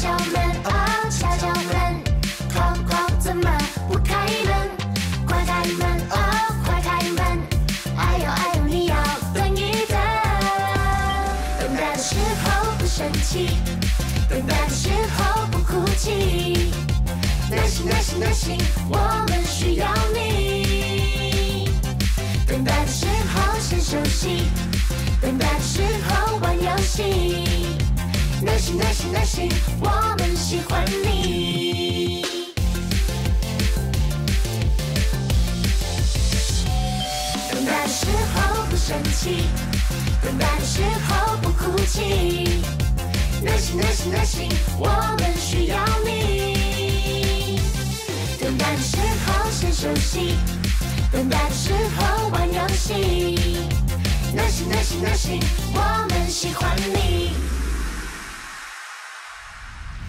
敲门啊，敲敲门，叩叩怎么不开门？快开门啊，快开门！哎呦哎呦，你要等一等。等待的时候不生气，等待的时候不哭泣。耐心耐心耐心，我们需要你。等待的时候先休息，等待的时候玩游戏。 耐心，耐心，耐心，我们喜欢你。等待的时候不生气，等待的时候不哭泣。耐心，耐心，耐心，我们需要你。等待的时候先休息，等待的时候玩游戏。耐心，耐心，耐心，我们喜欢你。